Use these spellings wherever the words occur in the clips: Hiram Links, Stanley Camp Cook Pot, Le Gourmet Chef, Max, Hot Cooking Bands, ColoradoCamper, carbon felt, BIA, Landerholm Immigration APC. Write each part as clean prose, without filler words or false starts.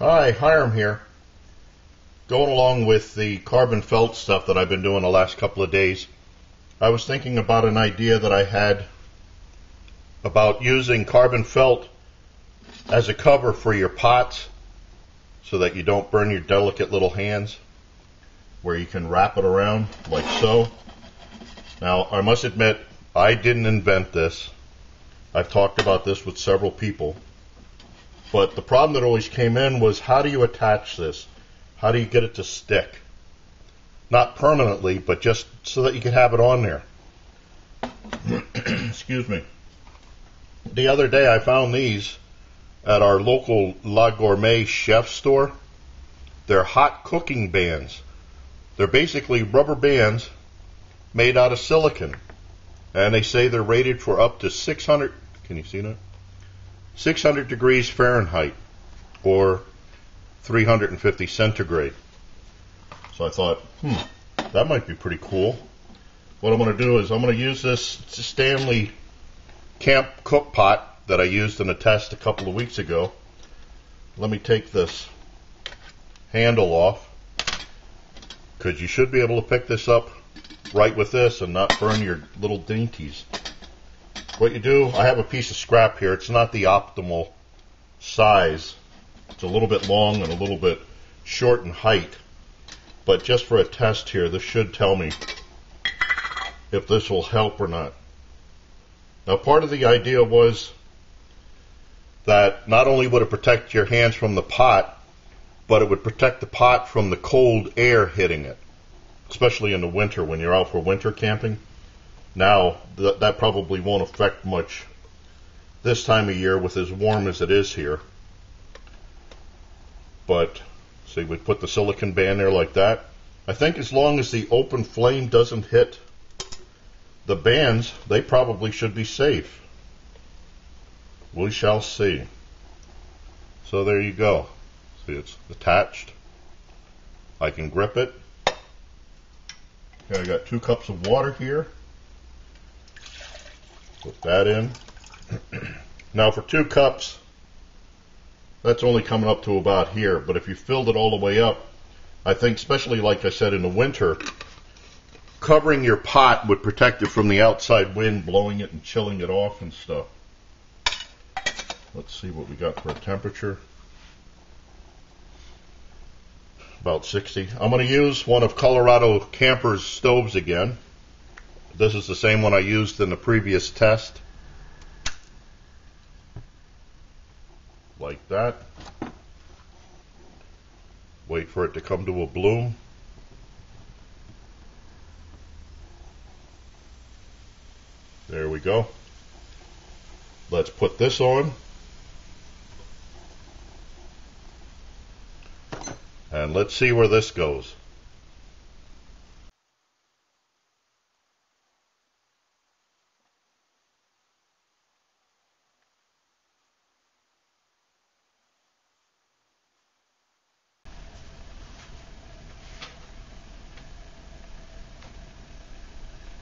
Hi, Hiram here. Going along with the carbon felt stuff that I've been doing the last couple of days, I was thinking about an idea that I had about using carbon felt as a cover for your pots so that you don't burn your delicate little hands, where you can wrap it around like so. Now, I must admit, I didn't invent this. I've talked about this with several people. But the problem that always came in was, how do you attach this? How do you get it to stick? Not permanently, but just so that you can have it on there. Excuse me. The other day I found these at our local Le Gourmet Chef store. They're hot cooking bands. They're basically rubber bands made out of silicon. And they say they're rated for up to 600, can you see that? 600 degrees Fahrenheit or 350 centigrade. So I thought, that might be pretty cool. What I'm going to do is I'm going to use this Stanley Camp Cook Pot that I used in a test a couple of weeks ago. Let me take this handle off, because you should be able to pick this up right with this and not burn your little dainties. What you do, I have a piece of scrap here. It's not the optimal size. It's a little bit long and a little bit short in height. But just for a test here, this should tell me if this will help or not. Now, part of the idea was that not only would it protect your hands from the pot, but it would protect the pot from the cold air hitting it, especially in the winter when you're out for winter camping. Now, that probably won't affect much this time of year with as warm as it is here. But, see, we put the silicon band there like that. I think as long as the open flame doesn't hit the bands, they probably should be safe. We shall see. So there you go. See, it's attached. I can grip it. Okay, I got 2 cups of water here. Put that in. Now, for 2 cups, that's only coming up to about here, but if you filled it all the way up, I think, especially like I said in the winter, covering your pot would protect it from the outside wind blowing it and chilling it off and stuff. Let's see what we got for a temperature. About 60. I'm going to use one of ColoradoCamper's stoves again. This is the same one I used in the previous test. Like that. Wait for it to come to a bloom. There we go. Let's put this on. And let's see where this goes.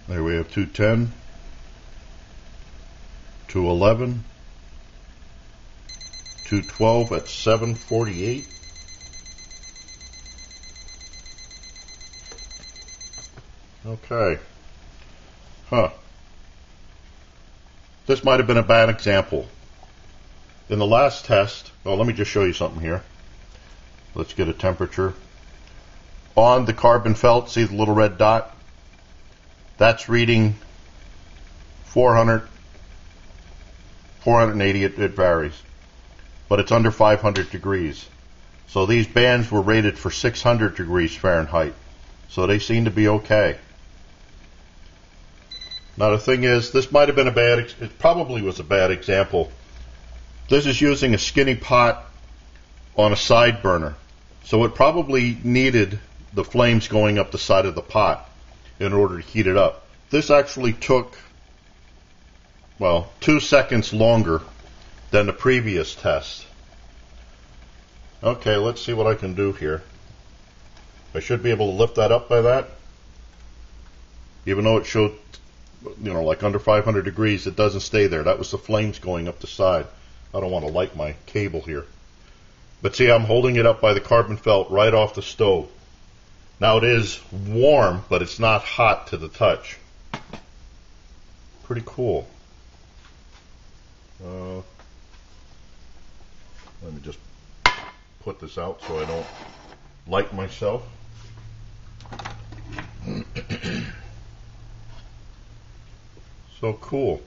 There we have 210, 211, 212 at 748. Okay. This might have been a bad example. In the last test, oh, let me just show you something here. Let's get a temperature. On the carbon felt, see the little red dot? That's reading 400, 480, it varies, but it's under 500 degrees. So these bands were rated for 600 degrees Fahrenheit, so they seem to be okay. Now the thing is, this might have been it probably was a bad example. This is using a skinny pot on a side burner, so it probably needed the flames going up the side of the pot in order to heat it up. This actually took, well, 2 seconds longer than the previous test. Okay, let's see what I can do here. I should be able to lift that up by that. Even though it showed, you know, like under 500 degrees, it doesn't stay there. That was the flames going up the side. I don't want to light my cable here. But see, I'm holding it up by the carbon felt right off the stove. Now it is warm, but it's not hot to the touch. Pretty cool. Let me just put this out so I don't light myself. So cool.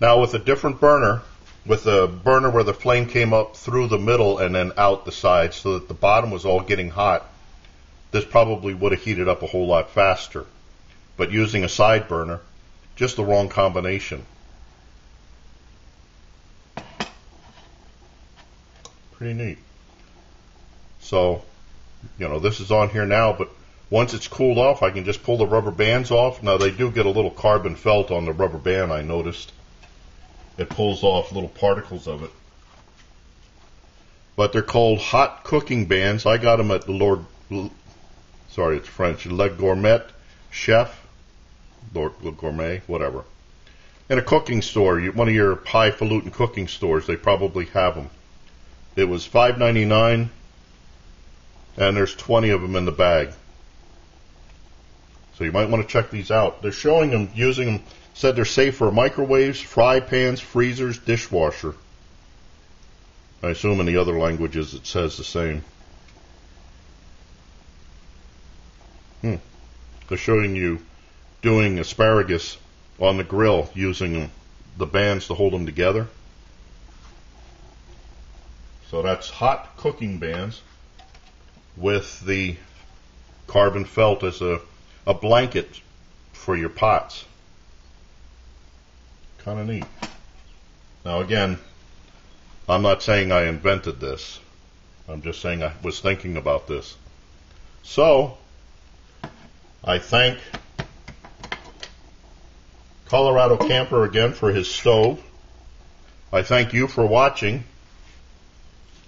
Now with a different burner, with a burner where the flame came up through the middle and then out the side so that the bottom was all getting hot, this probably would have heated up a whole lot faster. But using a side burner, just the wrong combination. Pretty neat. So, you know, this is on here now, but once it's cooled off, I can just pull the rubber bands off. Now they do get a little carbon felt on the rubber band, I noticed. It pulls off little particles of it. But they're called Hot Cooking Bands. I got them at Le Gourmet Chef, Le Gourmet, whatever. In a cooking store, one of your highfalutin cooking stores, they probably have them. It was $5.99, and there's 20 of them in the bag. So you might want to check these out. They're showing them, using them, said they're safe for microwaves, fry pans, freezers, dishwasher. I assume in the other languages it says the same. They're showing you doing asparagus on the grill using the bands to hold them together. So that's Hot Cooking Bands with the carbon felt as a blanket for your pots. Kind of neat. Now again, I'm not saying I invented this. I'm just saying I was thinking about this. So, I thank Colorado Camper again for his stove. I thank you for watching.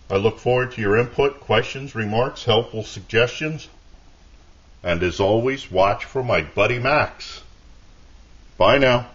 I look forward to your input, questions, remarks, helpful suggestions. And as always, watch for my buddy Max. Bye now.